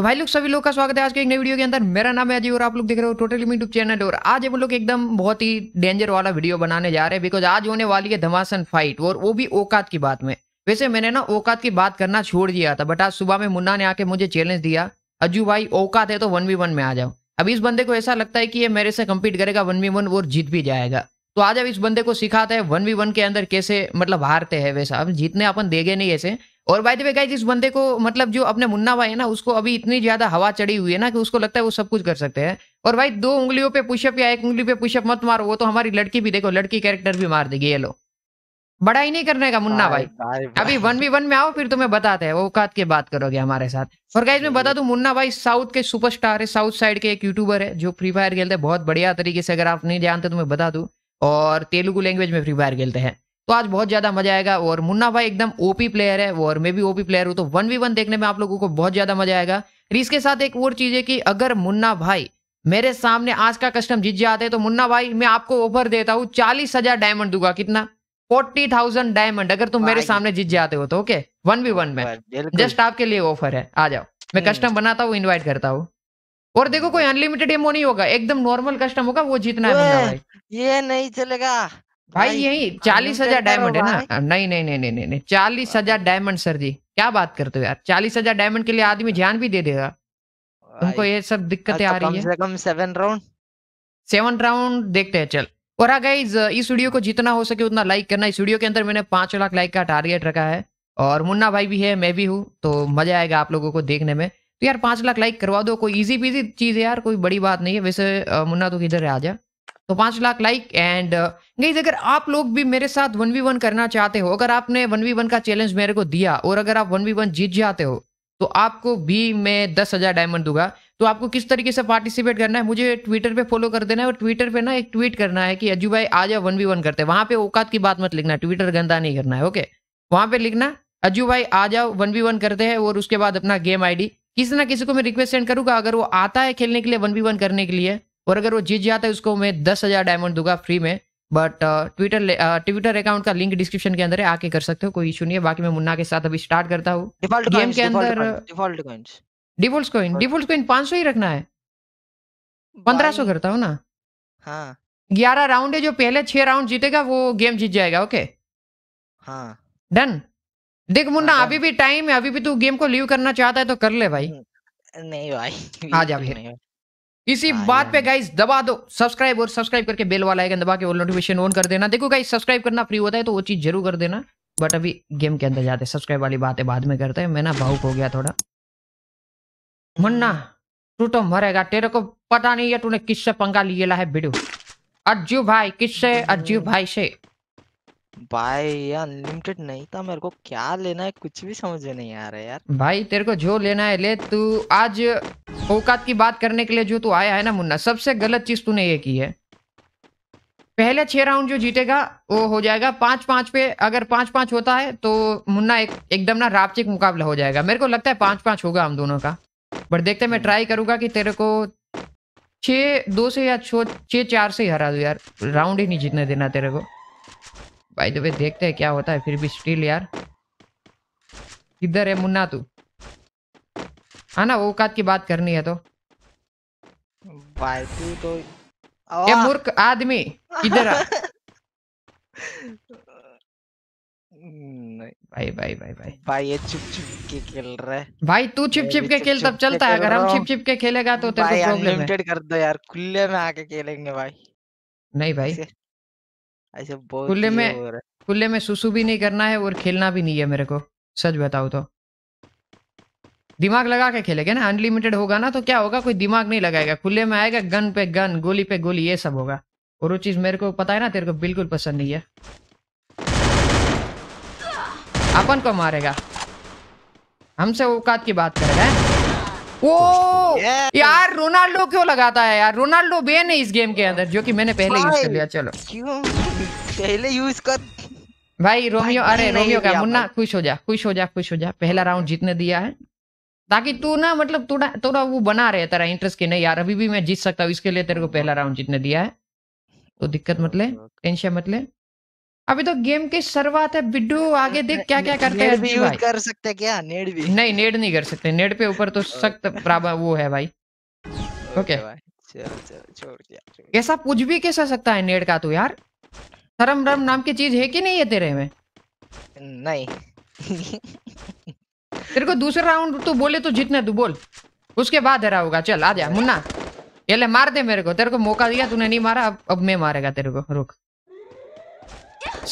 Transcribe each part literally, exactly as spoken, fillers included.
तो भाई लोग सभी लोग का स्वागत है आज के एक नई वीडियो के अंदर। मेरा नाम है अजय और आप लोग देख रहे हो टोटली मी यूट्यूब चैनल। और आज हम लोग एकदम बहुत ही डेंजर वाला वीडियो बनाने जा रहे हैं, बिकॉज आज होने वाली है धमासन फाइट, और वो भी औकात की बात में। वैसे मैंने ना औकात की बात करना छोड़ दिया था, बट आज सुबह में मुन्ना ने आके मुझे चैलेंज दिया, अज्जू भाई औकात है तो वन वी वन में आ जाओ। अब इस बंदे को ऐसा लगता है कि ये मेरे से कम्पीट करेगा वन वी वन और जीत भी जाएगा, तो आज अब इस बंदे को सिखाते हैं वन वी वन के अंदर कैसे मतलब हारते हैं। वैसा अब जीतने अपन देंगे नहीं ऐसे। और बाय द वे गाइस, इस बंदे को मतलब जो अपने मुन्ना भाई है ना, उसको अभी इतनी ज्यादा हवा चढ़ी हुई है ना कि उसको लगता है वो सब कुछ कर सकते हैं। और भाई दो उंगलियों पे पुशअप या एक उंगली पे पुशअप मत मारो, वो तो हमारी लड़की भी देखो लड़की कैरेक्टर भी मार देगी। ये लो, बड़ा ही नहीं करने का मुन्ना भाई, भाई, भाई। अभी वन वी वन में आओ, फिर तुम्हें बताते हैं औकात की बात करोगे हमारे साथ। और गाइस मैं बता दूं, मुन्ना भाई साउथ के सुपरस्टार है, साउथ साइड के एक यूट्यूबर है जो फ्री फायर खेलते हैं बहुत बढ़िया तरीके से। अगर आप नहीं जानते तो मैं बता दूं, और तेलुगु लैंग्वेज में फ्री फायर खेलते हैं। तो आज बहुत ज्यादा मजा आएगा, और मुन्ना भाई एकदम ओपी प्लेयर है और मैं भी ओपी प्लेयर हूँ, तो वन वी वन देखने में आप लोगों को बहुत ज्यादा मजा आएगा। फिर इसके साथ एक और चीज है कि अगर मुन्ना भाई मेरे सामने आज का कस्टम जीत जाते हैं तो मुन्ना भाई मैं आपको ऑफर देता हूँ चालीस हजार डायमंड दूंगा। कितना? फोर्टी थाउजेंड डायमंड, अगर तुम मेरे सामने जीत जाते हो तो। ओके, वन वी वन में जस्ट आपके लिए ऑफर है, आ जाओ। मैं कस्टम बनाता हूँ, इन्वाइट करता हूँ। और देखो कोई अनलिमिटेड एमो नहीं होगा, एकदम नॉर्मल कस्टम होगा, वो जीतना है मुन्ना भाई। ये नहीं चलेगा भाई, यही चालीस हजार डायमंड है ना। नहीं नहीं नहीं नहीं नहीं चालीस हजार डायमंड सर जी, क्या बात करते हो यार। चालीस हजार डायमंड के लिए आदमी जान भी दे देगा। तुमको ये सब दिक्कतें आ रही है। कम से कम सेवन राउंड सेवन राउंड देखते हैं, चल। और गाइस इस वीडियो को जितना हो सके उतना लाइक करना। इस वीडियो के अंदर मैंने पांच लाख लाइक का टारगेट रखा है, और मुन्ना भाई भी है, मैं भी हूँ, तो मजा आएगा आप लोगों को देखने में। तो यार पांच लाख लाइक करवा दो, कोई इजी पीजी चीज है यार, कोई बड़ी बात नहीं है। वैसे मुन्ना तो किधर है, आ जा। तो पांच लाख लाइक। एंड गाइस अगर आप लोग भी मेरे साथ वन वी वन करना चाहते हो, अगर आपने वन वी वन का चैलेंज मेरे को दिया और अगर आप वन वी वन जीत जाते हो तो आपको भी मैं दस हजार डायमंड दूंगा। तो आपको किस तरीके से पार्टिसिपेट करना है, मुझे ट्विटर पे फॉलो कर देना है, और ट्विटर पे ना एक ट्वीट करना है कि अज्जू भाई आ जा वन वी वन करते हैं। वहां पे औकात की बात मत लिखना, ट्विटर गंदा नहीं करना है। ओके, वहां पे लिखना अज्जू भाई आ जाओ वन वी वन करते हैं, और उसके बाद अपना गेम आई डी। किसी ना किसी को मैं रिक्वेस्ट सेंड करूंगा अगर वो आता है खेलने के लिए वन वी वन करने के लिए, और अगर वो जीत जाता है उसको मैं दस हजार डायमंड दूंगा फ्री में। बट ट्विटर ट्विटर अकाउंट का लिंक डिस्क्रिप्शन के अंदर है, आके कर सकते हो, कोई इशू नहीं है। बाकी मैं मुन्ना के साथ अभी स्टार्ट करता हूँ गेम के अंदर। Default coins default coin default coin पांच सौ ही रखना है, पंद्रह सौ करता हूँ ना। हाँ, ग्यारह राउंड है, जो पहले छह राउंड जीतेगा वो गेम जीत जाएगा। ओके, हाँ डन। देख मुन्ना अभी भी टाइम है, अभी भी तू गेम को लीव करना चाहता है तो कर ले भाई। नहीं भाई आ जा भाई। इसी बात पे गाइस दबा दो सब्सक्राइब, और सब्सक्राइब करके बेल वाला आइकन दबा के ऑल नोटिफिकेशन ऑन कर देना। देखो गाइस सब्सक्राइब करना फ्री होता है तो वो चीज जरूर कर देना, बट अभी गेम के अंदर जाते हैं, सब्सक्राइब वाली बातें बाद में करते हैं। मैं ना भावुक हो गया थोड़ा। मुन्ना तू तो मरेगा, तेरे को पता नहीं है तूने किससे पंगा लिया है बिडू। अज्जू भाई किससे? अज्जू भाई से भाई। अनलिमिटेड नहीं था मेरे को, क्या लेना है कुछ भी समझ में नहीं आ रहा है यार। भाई तेरे को जो लेना है ले। तू आज औकात की बात करने के लिए जो तू आया है ना मुन्ना, सबसे गलत चीज तूने ये की है। पहले छह राउंड जो जीतेगा वो हो जाएगा पांच पांच पे। अगर पांच पांच होता है तो मुन्ना एक एकदम ना रापचिक मुकाबला हो जाएगा। मेरे को लगता है पांच पांच होगा हम दोनों का, बट देखते मैं ट्राई करूंगा कि तेरे को छह दो से या छह चार से ही हरा दो यार। राउंड ही नहीं जीतने देना तेरे को भाई। तो देखते हैं क्या होता है। फिर भी स्टील यार, किधर है मुन्ना तू? हाँ ना, औकात की बात करनी है तो भाई तू तो ये मूर्ख आदमी किधर आ भाई भाई भाई भाई भाई ये छिप छिप के खेल रहा है भाई। तू छिप छिप के खेल तब चलता है, अगर हम छिप छिप के खेलेगा तो तेरे को प्रॉब्लम है। लिमिटेड कर दो यार, खुले में आके खेलेंगे भाई। नहीं भाई ऐसे खुले में खुले में सुसु भी नहीं करना है और खेलना भी नहीं है मेरे को। सच बताओ तो दिमाग लगा के खेलेगा ना। अनलिमिटेड होगा ना तो क्या होगा, कोई दिमाग नहीं लगाएगा, खुले में आएगा, गन पे गन गोली पे गोली ये सब होगा। और वो चीज मेरे को पता है ना तेरे को बिल्कुल पसंद नहीं है। अपन को मारेगा, हमसे औकात की बात करेगा। ओ यार रोनाल्डो क्यों लगाता है यार? रोनाल्डो बैन है इस गेम के अंदर, जो कि मैंने पहले यूज कर लिया। चलो क्यों पहले यूज कर भाई रोमियो। अरे रोमियो का मुन्ना खुश हो जा, खुश हो जा, खुश हो जा। पहला राउंड जीतने दिया है ताकि तू ना मतलब थोड़ा थोड़ा वो बना रहे तेरा इंटरेस्ट कि नहीं यार अभी भी मैं जीत सकता हूँ, इसके लिए तेरे को पहला राउंड जीतने दिया है। तो दिक्कत मत ले, टेंशन मत ले। अभी तो गेम की शुरुआत है बिड्डू, आगे देख क्या क्या करते हैं। भी यूज कर सकते क्या? नेड भी नहीं, नेड नहीं कर सकते, नेड पे ऊपर तो सख्त वो है भाई। ओके कैसा कुछ भी कैसा सकता है नेड का तू यार। शर्म रम नाम की चीज है कि नहीं है तेरे में? नहीं तेरे को दूसरा राउंड तो बोले तो जितना तू बोल, उसके बाद हरा होगा। चल आ जा मुन्ना, ये ले मार दे मेरे को, तेरे को मौका दिया तूने नहीं मारा, अब अब मैं मारेगा तेरे को। रुक,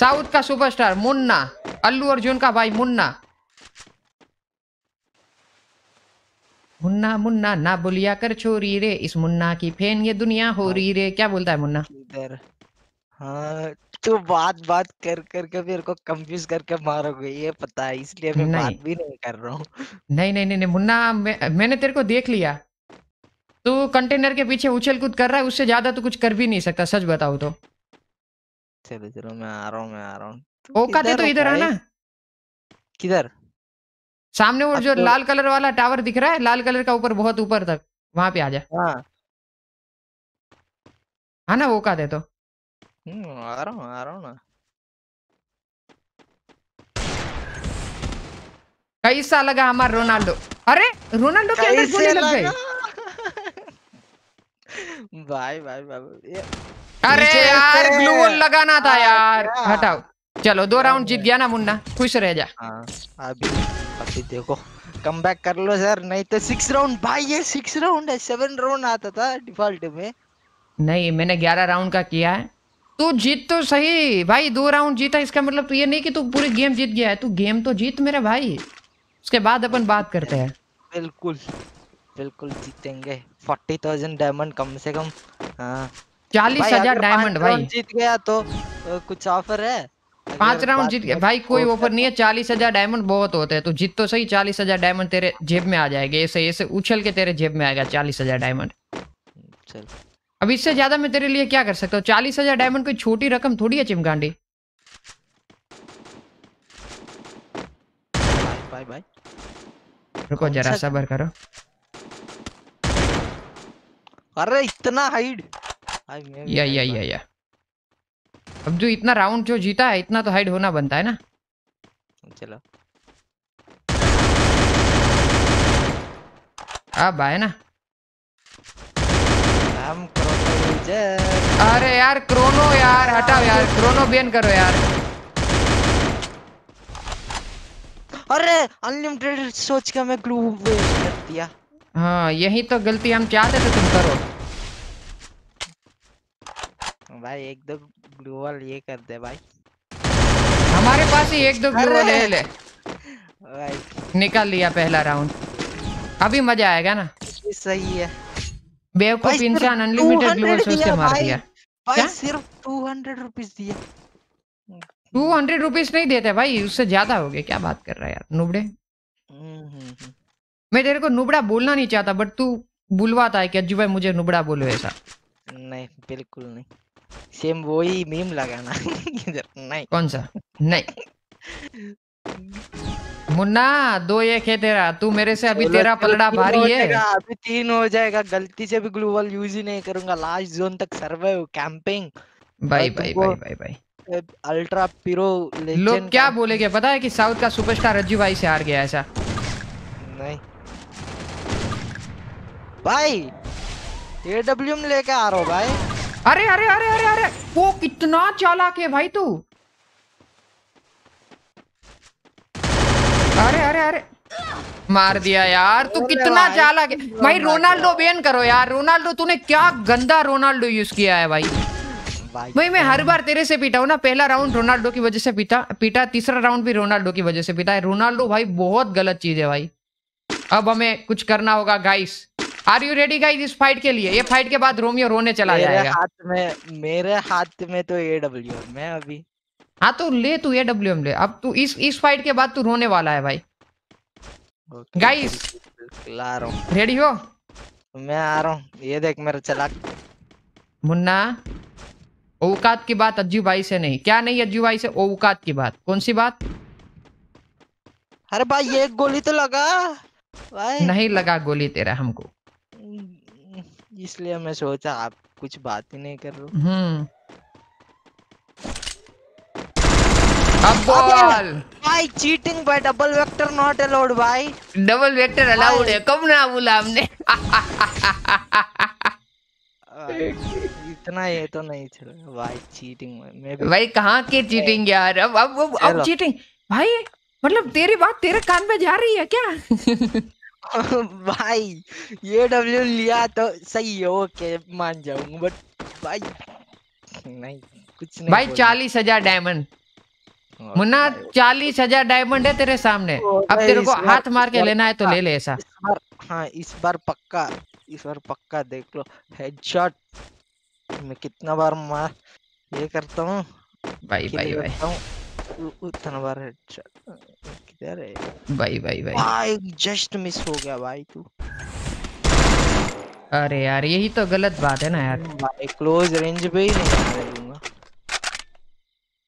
साउथ का सुपरस्टार मुन्ना, अल्लू अर्जुन का भाई मुन्ना। मुन्ना मुन्ना ना बोलिया कर छोरी रे, इस मुन्ना की फैन ये दुनिया हो रही रे। क्या बोलता है मुन्ना? हाँ, तू बात बात कर कर के मेरे को कंफ्यूज करके मारोगे, ये पता है, इसलिए मैं बात भी नहीं कर रहा हूँ। नहीं नहीं नहीं मुन्ना, मैं, मैंने तेरे को देख लिया, तू कंटेनर के पीछे उछल कूद कर रहा है, उससे ज्यादा तो कुछ कर भी नहीं सकता, सच बताओ तो। चलो चलो मैं आ रहा हूँ, मैं आ रहा हूँ। ओका दे तो इधर आना। किधर? सामने वो जो लाल कलर वाला टावर दिख रहा है, लाल कलर का ऊपर, बहुत ऊपर तक, वहां पे आ जा। हाँ ना वो का दे तो। आ रहा हूँ आ रहा हूँ ना। कैसा लगा हमारा रोनाल्डो? अरे रोनाल्डो के अंदर गोली लग गई भाई भाई बाबू। अरे यार ग्लू वॉल लगाना था यार, हटाओ। चलो दो राउंड जीत गया ना मुन्ना, खुश रह जा। अभी अभी देखो कमबैक कर लो सर, नहीं तो सिक्स राउंड भाई। ये सिक्स राउंड है, सेवन राउंड आता था डिफॉल्ट में। नहीं मैंने ग्यारह राउंड का किया है। तू जीत तो सही भाई, दो राउंड जीता, इसका मतलब तो ये नहीं कि तू पूरी गेम जीत गया है। तू गेम तो जीत मेरे भाई, उसके बाद अपन बात करते हैं। बिल्कुल बिल्कुल जीतेंगे। फोर्टी थाउजेंड डायमंड कम से कम, चालीस हजार डायमंड भाई। जीत गया तो कुछ ऑफर है? पांच राउंड जीत गया भाई, कोई ऑफर नहीं है। चालीस हजार डायमंड बहुत होते हैं, तो जीत तो सही। चालीस हजार डायमंड तेरे जेब में आ जाएंगे, ऐसे ऐसे उछल के तेरे जेब में आएगा चालीस हजार डायमंड। चल अब इससे ज्यादा मैं तेरे लिए क्या कर सकता हूँ? चालीस हजार डायमंड कोई छोटी रकम थोड़ी है चिमकांडी। बाय बाय, रुको जरा सब्र करो। अरे इतना हाइड या या या या अब जो इतना राउंड जो जीता है, इतना तो हाइड होना बनता है ना। चलो अब आए ना हम क्रोनो। अरे यार क्रोनो यार, हटाओ यार, क्रोनो बैन करो यार। अरे अनलिमिटेड सोच के मैं ग्लू वेस्ट कर दिया। हाँ यही तो गलती हम चाहते थे तुम करो भाई। एक दो ग्लू वॉल ये कर दे भाई, हमारे पास ही एक दो ग्लू वॉल ले ले भाई। निकाल लिया पहला राउंड, अभी मजा आएगा ना। सही है बेवकूफ इंसान, अनलिमिटेड ग्लू वॉल सोच के मार दिया भाई। सिर्फ दो सौ रुपीस दिया। दो सौ रुपीस नहीं देते भाई, उससे ज्यादा हो गए। क्या बात कर रहा है यार नुबड़े। मैं तेरे को नुबड़ा बोलना नहीं चाहता, बट तू बुलवाता है कि अज्जू भाई मुझे नुबड़ा बोलो, ऐसा नहीं। बिल्कुल नहीं, सेम वही मीम लगाना नहीं। कौन सा? नहीं मुन्ना दो एक है तेरा, तू मेरे से अभी तेरा पलड़ा भारी है। अभी तीन हो जाएगा, गलती से भी ग्लू वॉल यूज ही नहीं करूंगा। लास्ट जोन तक सर्वाइव कैंपिंग भाई भाई भाई भाई भाई। अल्ट्रा पीरो लोग क्या बोलेंगे पता है कि साउथ का सुपरस्टार अज्जू भाई से हार गया, ऐसा नहीं भाई। ए डब्ल्यू एम लेके आ रहा भाई। अरे अरे अरे अरे अरे वो कितना चालाक है भाई तू। अरे अरे अरे मार दिया यार, तू कितना चालाक है भाई। रोनाल्डो बैन करो यार, रोनाल्डो तूने क्या गंदा रोनाल्डो यूज किया है भाई। भाई मैं हर बार तेरे से पीटा हूँ ना। पहला राउंड रोनाल्डो की वजह से पीटा पीटा तीसरा राउंड भी रोनाल्डो की वजह से पीटा है। रोनाल्डो भाई बहुत गलत चीज है भाई। अब हमें कुछ करना होगा guys. Are you ready guys इस फाइट के लिए? ये फाइट के बाद रोमियो रोने चला मेरे जाएगा। हाथ में, मेरे हाथ में तो ए डब्ल्यू एम है अभी। हाँ तो ले तू ए डब्ल्यू एम ले। अब तू इस इस फाइट के बाद तू रोने वाला है भाई। गाइस ला रहा हूँ, रेडी हो? मैं आ रहा हूँ, ये देख मेरा चला। मुन्ना औकात की बात अज्जू भाई से नहीं। क्या नहीं अज्जू भाई से? औकात की बात। कौन सी बात? अरे भाई ये गोली तो लगा भाई। नहीं लगा गोली तेरा हमको, इसलिए मैं सोचा आप कुछ बात ही नहीं कर रहे हो। अब बॉल भाई चीटिंग भाई। डबल वेक्टर नॉट अलाउड भाई, डबल वेक्टर अलाउड है। कब ना बोला हमने इतना ये तो नहीं चला भाई चीटिंग में भाई। कहाँ के चीटिंग यार। अब अब अब, अब चीटिंग भाई मतलब तेरी बात तेरे कान में जा रही है क्या भाई ये डब्ल्यू लिया तो सही है, ओके मान जाऊंगा, बट भाई नहीं कुछ नहीं भाई। चालीस हजार डायमंड मुन्ना, चालीस हजार डायमंड है तेरे सामने। अब तेरे को हाथ मार के लेना है तो ले ले ऐसा। हाँ इस बार पक्का, इस बार पक्का देख लो हेडशॉट। मैं कितना बार मार ये करता हूँ भाई भाई भाई, उतना बार हेडशॉट किधर है भाई भाई भाई भाई। जस्ट मिस हो गया भाई तू। अरे यार यही तो गलत बात है ना यार भाई, क्लोज रेंज पे ही नहीं दूंगा।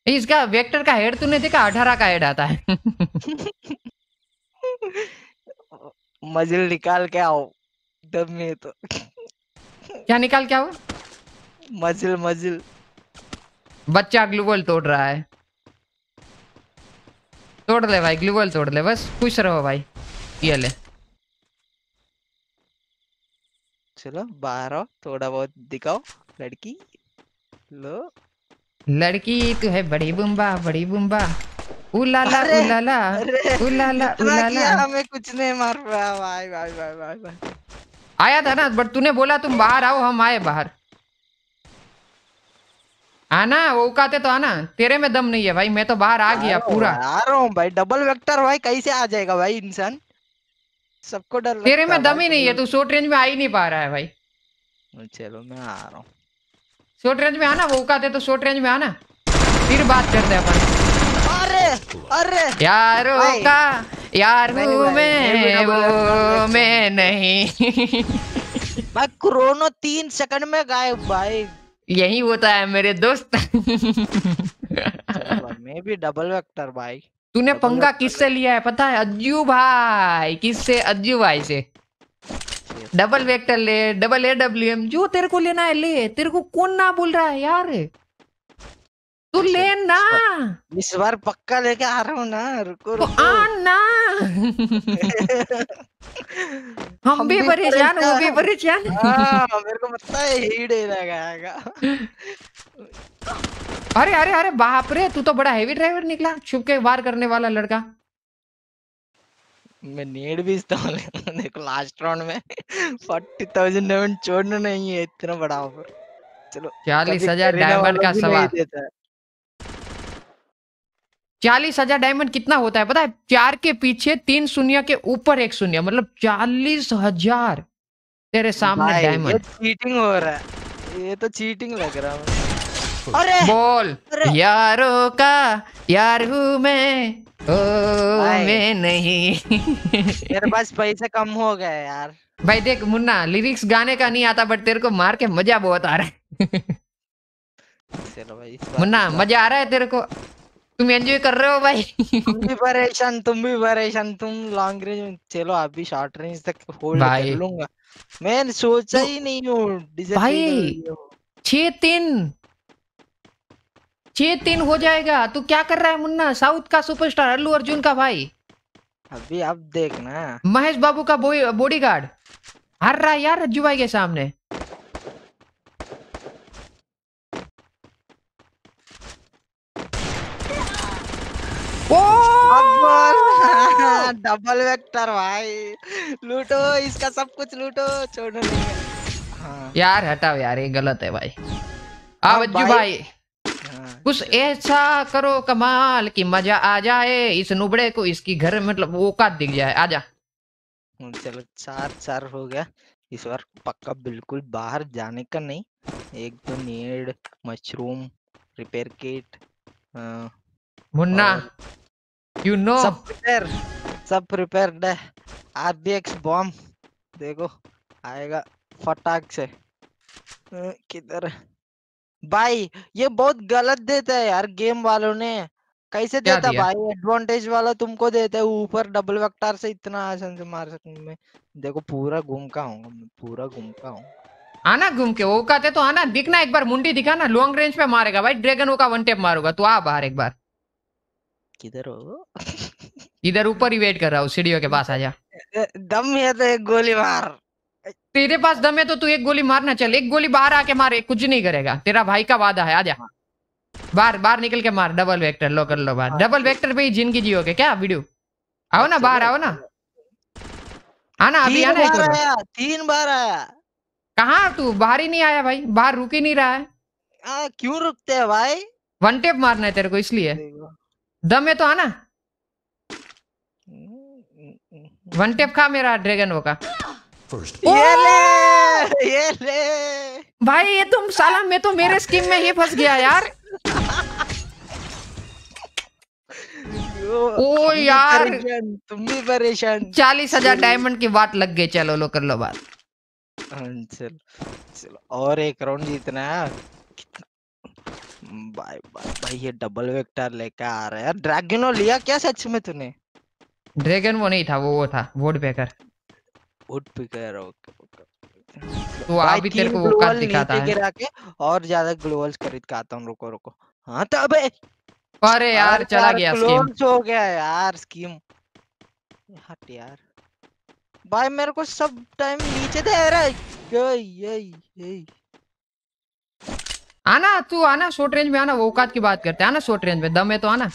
इसका वेक्टर का हेड तूने देखा? अठारह का हेड आता है मजिल निकाल के आओ दम में तो क्या निकाल के आओ? मजिल मजिल। बच्चा ग्लू वॉल तोड़ रहा है, तोड़ ले भाई ग्लू वॉल तोड़ ले, बस खुश रहो भाई। ये ले चलो बाहर आओ, थोड़ा बहुत दिखाओ लड़की। लो लड़की तू है बड़ी बुम्बा, बड़ी बुम्बा उलाला उलाला उलाला उलाला। हमें कुछ नहीं मार पाया भाई भाई भाई भाई भाई। आया था ना बट तूने बोला तुम बाहर आओ, हम आए बाहर। आना वो कहते तो आना, तेरे में दम नहीं है भाई। मैं तो बाहर आ गया पूरा, आ रहा हूँ भाई। डबल वेक्टर भाई कैसे आ जाएगा भाई इंसान, सबको डर। तेरे में दम ही नहीं है, तू शॉर्ट रेंज में आ ही नहीं पा रहा है भाई। चलो मैं आ रहा हूँ, शॉर्ट रेंज में आना। वो कहते तो शॉर्ट रेंज में आना, फिर बात करते हैं अपन। अरे अरे यार का यार मैं वो मैं नहीं भाई। क्रोनो तीन सेकंड में गायब भाई, यही होता है मेरे दोस्त मैं भी डबल वेक्टर भाई। तूने पंगा किससे लिया है पता है? अज्जू भाई। किससे? अज्जू भाई से। डबल वेक्टर ले, डबल ए डब्ल्यू एम जो तेरे को लेना है ले। तेरे को कौन ना बोल रहा है यार, तू ले ना। इस बार पक्का लेके आ रहा हूँ ना, रुको रुको तो आ ना हम भी परेशान, वो भी परेशान। मेरे को पता है हीड़े लगाएगा। अरे अरे अरे बाप रे, तू तो बड़ा हेवी ड्राइवर निकला, छुप के वार करने वाला लड़का। मैं नेड भी इस्तेमाल देखो लास्ट राउंड में चालीस हज़ार डायमंड छोड़ना नहीं है, इतना बड़ा ऑफर। चलो चालीस हज़ार डायमंड का सवाल। चालीस हज़ार डायमंड कितना होता है पता है? चार के पीछे तीन शून्य के ऊपर एक शून्य, मतलब चालीस हज़ार तेरे सामने डायमंड। ये चीटिंग हो रहा है, ये तो चीटिंग लग रहा है। अरे बोल यारों का यार हूँ मैं, ओ मैं नहीं मेरे पास पैसे कम हो गए यार भाई। देख मुन्ना लिरिक्स गाने का नहीं आता बट तेरे को मार के मजा बहुत आ रहा है। चलो भाई मुन्ना मजा आ रहा है तेरे को, तुम एंजॉय कर रहे हो भाई। तुम भी परेशान, तुम भी परेशान, तुम लॉन्ग रेंज। चलो अभी शॉर्ट रेंज तक होल्ड कर लूंगा मैं, सोचा ही नहीं हूँ भाई। छह तीन छह तीन हो जाएगा। तू क्या कर रहा है मुन्ना? साउथ का सुपरस्टार अल्लू अर्जुन का भाई। अभी अब देखना महेश बाबू का बॉडीगार्ड हार रहा है यार अज्जू भाई के सामने। ओ डबल वेक्टर भाई, लूटो इसका सब कुछ, लूटो छोड़ो हाँ। यार हटाओ यार, ये गलत है भाई। अब अज्जू भाई कुछ ऐसा करो कमाल कि मजा आ जाए इस नुबड़े को, इसकी घर मतलब औकात दिख जाए। आजा चलो चार चार हो गया। इस बार पक्का बिल्कुल बाहर जाने का नहीं। एक तो नेड, mushroom, repair kit, Munna you know सब प्रिपेयर, सब प्रिपेयर्ड है। आरडीएक्स बॉम्ब देखो आएगा फटाक से। किधर भाई ये बहुत गलत देता है यार गेम वालों ने, कैसे देता भाई? एडवांटेज वाला तुमको देता है ऊपर, डबल वेक्टर से इतना आसान से मार सकूं मैं। देखो पूरा घूम का हूँ, पूरा घूम का हूँ। आना घूम के, वो कहते तो आना, दिखना एक बार मुंडी दिखाना। लॉन्ग रेंज पे मारेगा भाई, ड्रैगन का वन टैप मारूंगा। तू आ बाहर एक बार। किधर हो? इधर ऊपर ही वेट कर रहा हूँ, सीढ़ियों के पास आजा। दम है तो एक गोली मार। तेरे पास दम है तो तू एक गोली मारना, चल एक गोली बाहर आके मारे, कुछ नहीं करेगा, तेरा भाई का वादा है, आजा बाहर, बाहर निकल के मार। डबल वेक्टर लो कर लो बाहर, डबल वेक्टर पे ही जिंदगी जियोगे क्या वीडियो? आओ ना बाहर, आओ ना, आना अभी आना। एक बार तीन बार आया, कहाँ तू बाहर ही नहीं आया भाई, बाहर रुक ही नहीं रहा है। आ, क्यों रुकते है भाई? वन टेप मारना है तेरे को, इसलिए दम है तो आना, वन टेप खा मेरा ड्रैगन वो का। ये ले, ये ले भाई, ये तुम साला में तो मेरे स्कीम में ही फंस गया यार। ओ यार तुम भी परेशान, चालीस हजार डायमंड की बात लग गई। चलो लो कर लो बात, चलो चलो और एक राउंड जीतना है। भाई भाई भाई ये डबल वेक्टर लेकर आ रहा है यार। ड्रैगन वो लिया क्या सच में तूने? ड्रैगन वो नहीं था, वो वो था वोट पेकर, वोट पेकर। ओके ओके, तो अभी तेरे को वो कार्ड दिखाता है और ज्यादा ग्लोवल्स खरीद के आता हूं, रुको रुको। हां तो अबे अरे यार चला गया स्कीम, हो गया यार स्कीम, हट यार भाई मेरे को सब टाइम नीचे दे रहा है। ये ये आना तू, आना शॉर्ट रेंज में आना, वो औकात की बात करते हैं, आना शॉर्ट रेंज में, दम है तो आना।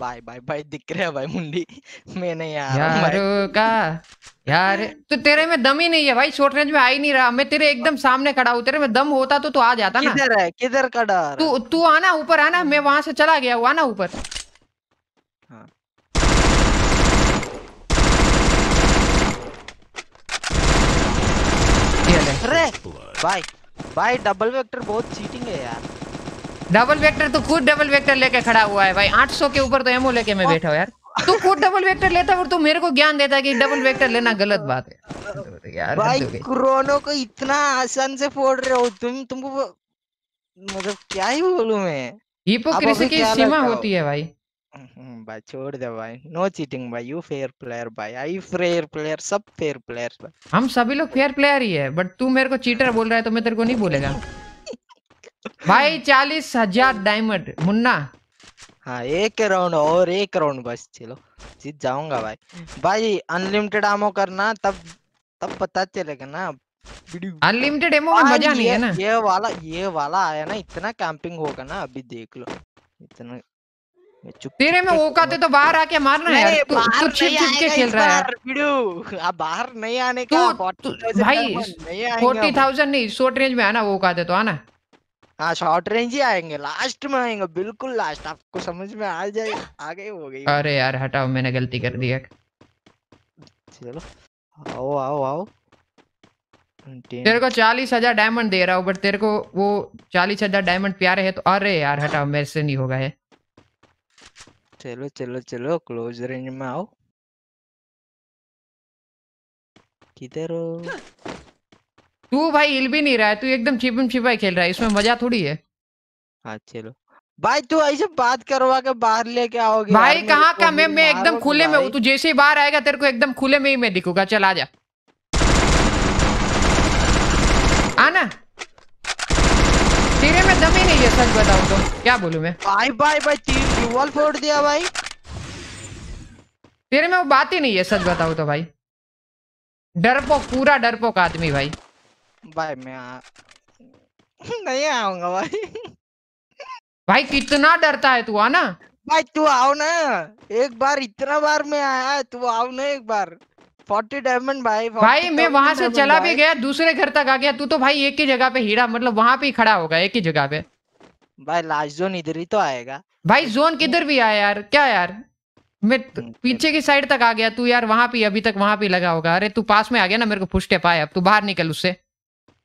बाय बाय बाय, दिख रहा है भाई मुंडी मैं नहीं आ रहा यार का यार, तो तेरे में दम ही नहीं है भाई, शॉर्ट रेंज में आ ही नहीं रहा। मैं तेरे एकदम सामने खड़ा हूँ, तेरे में दम होता तो तू आ जाता ना। किधर है, किधर का डर? तू तू आना ऊपर, आना, मैं वहां से चला गया हूँ, आना ऊपर। हाँ। अरे भाई भाई डबल वेक्टर बहुत चीटिंग है यार। डबल वेक्टर तो खुद डबल वेक्टर लेके खड़ा हुआ है भाई, आठ सौ के ऊपर तो एमओ लेके मैं बैठा हूं यार। तू खुद डबल वेक्टर लेता और तू मेरे को ज्ञान देता कि डबल वेक्टर लेना गलत बात है यार। भाई क्रोनो को इतना आसान से फोड़ रहे हो तुम, तुमको मतलब क्या ही बोलूं मैं, हिपोक्रेसी की सीमा होती है भाई। भाई छोड़ दे भाई, नो चीटिंग भाई, यू फेयर प्लेयर भाई, आई फेयर प्लेयर, सब फेयर प्लेयर्स भाई, हम सभी लोग फेयर प्लेयर ही है। बट तू मेरे को चीटर बोल रहा है तो मैं तेरे को नहीं बोलेगा भाई। चालीस हजार डायमंड मुन्ना। हाँ एक राउंड और, एक राउंड बस, चलो जीत जाऊंगा भाई। भाई अनलिमिटेड एमो करना, तब तब पता चलेगा ना। अनलिमिटेड एमो में मजा नहीं है ना। ये वाला ये वाला आया ना, इतना कैंपिंग होगा ना, अभी देख लो इतना। तेरे में वो कहते तो बाहर आके मारना है यार, तू तू छिप छिप के खेल रहा है यार। वीडियो अब बाहर नहीं आने का, भाई चालीस हजार नहीं, शॉर्ट रेंज में आना, वो कहते तो आना। हाँ शॉर्ट रेंज ही आएंगे, लास्ट में आएंगे, बिल्कुल लास्ट, आपको समझ में आ जाए। आगे हो गई, अरे यार हटाओ, मैंने गलती कर दी। चलो आओ आओ आओ, तेरे को चालीस हजार डायमंड दे रहा हूँ, बट तेरे को वो चालीस हजार डायमंड प्यारे है तो। अरे यार हटाओ, मेरे से नहीं होगा है। चलो चलो चलो क्लोज रेंज में आओ। किधर हो तू भाई? हिल भी नहीं रहा है तू, एकदम छिपम छिपाई खेल रहा है, इसमें मजा थोड़ी है। हाँ चलो भाई, तू ऐसे बात करवा के बाहर लेके आओगे भाई? कहाँ का मैं मैं एकदम खुले में हूँ, तू जैसे ही बाहर आएगा तेरे को एकदम खुले में ही मैं दिखूंगा। चल आजा, आना, तेरे में दम ही नहीं है, सच बताऊं तो क्या बोलूं मैं। भाई भाई भाई तीन ग्लूवॉल फोड़ दिया भाई, तेरे में वो बात ही नहीं है, सच बताऊं तो भाई। डरपोक, पूरा डरपोक आदमी भाई। भाई मैं आ... नहीं आऊंगा भाई। भाई कितना डरता है तू, आना भाई, तू आओ ना एक बार, इतना बार मैं आया, तू आओ ना एक बार। फोर्टी डायमंड भाई, भाई मैं वहां से चला भी गया, दूसरे घर तक आ गया, तू तो भाई एक ही जगह पे हीरा, मतलब वहां पे खड़ा होगा एक ही जगह पे। भाई लास्ट जोन इधर ही तो आएगा भाई, जोन किधर भी आया यार, क्या यार मैं पीछे की साइड तक आ गया, तू यार वहां पे अभी तक वहां पे लगा होगा। अरे तू पास में आ गया ना, मेरे को फुस्टे पाए, अब तू बाहर निकल, उससे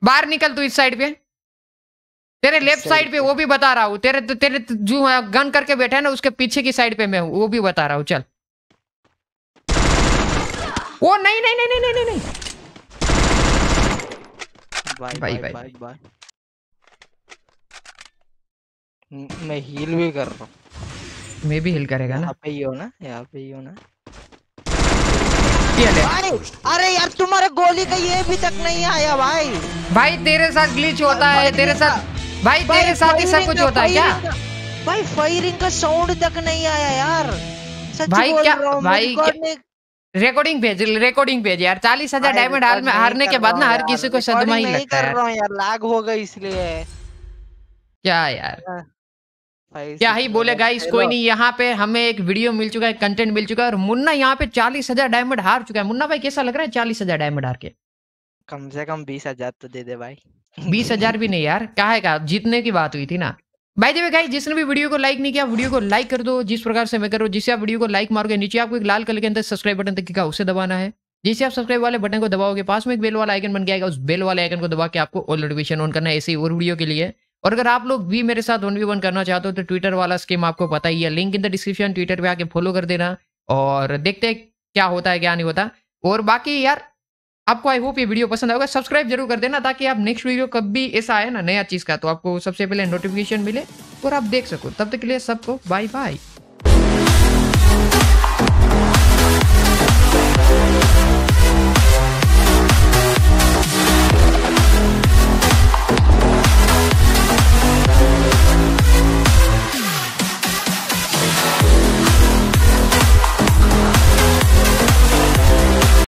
बाहर निकल, तू इस साइड पे, तेरे लेफ्ट साइड पे, वो भी बता रहा हूँ, तेरे तेरे जो गन करके बैठा है ना उसके पीछे की साइड पे मैं हूँ, वो भी बता रहा हूँ, चल। ओ नहीं नहीं नहीं नहीं नहीं नहीं भाई भाई भाई, भाई, भाई, भाई। मैं हील भी कर रहा हूँ, मैं भी हील करेगा ना, यहाँ पे ही हो ना, यहाँ पे ही हो ना। भाई, अरे यार तुम्हारे गोली का ये भी तक नहीं आया भाई। भाई तेरे साथ ग्लिच होता है, तेरे साथ भाई तेरे साथ ही सब कुछ होता है क्या भाई? फायरिंग का साउंड तक नहीं आया यार। सच भाई क्या भाई रिकॉर्डिंग भेज रिकॉर्डिंग भेज यार। चालीस हजार डायमंड हार में हारने के बाद ना हर किसी को सदमा ही लगता है। कर रहा हूं यार, लैग हो गया इसलिए। क्या यार क्या ही बोले गाइस, कोई नहीं। यहाँ पे हमें एक वीडियो मिल चुका है, कंटेंट मिल चुका है और मुन्ना यहाँ पे चालीस हजार डायमंड हार चुका है। मुन्ना भाई कैसा लग रहा है चालीस हजार डायमंड हार के? कम से कम बीस हजार तो दे दे भाई। बीस हजार भी नहीं यार, क्या है का जीतने की बात हुई थी ना। बाय द वे गाइस, जिसने भी वीडियो को लाइक नहीं किया वीडियो को लाइक कर दो, जिस प्रकार से मैं करो। जिसे आप वीडियो को लाइक मारोगे नीचे आपको एक लाल कलर के अंदर सब्सक्राइब बटन दिखेगा, उसे दबाना है। जैसे आप सब्सक्राइब वाले बटन को दबाओगे पास में एक बेल वाला आइकन बन गया, उस बेल वाले आइकन को दबा के आपको ऑल नोटिफिकेशन ऑन करना है ऐसे ही और वीडियो के लिए। और अगर आप लोग भी मेरे साथ वन वी वन करना चाहते हो तो ट्विटर वाला स्कीम आपको पता ही है, link in the description. Twitter पे आके फॉलो कर देना और देखते हैं क्या होता है क्या नहीं होता। और बाकी यार आपको आई होप ये वीडियो पसंद आएगा, सब्सक्राइब जरूर कर देना ताकि आप नेक्स्ट वीडियो कब भी ऐसा आए ना नया चीज़ का तो आपको सबसे पहले नोटिफिकेशन मिले और आप देख सको। तब तक के लिए सबको बाय बाय।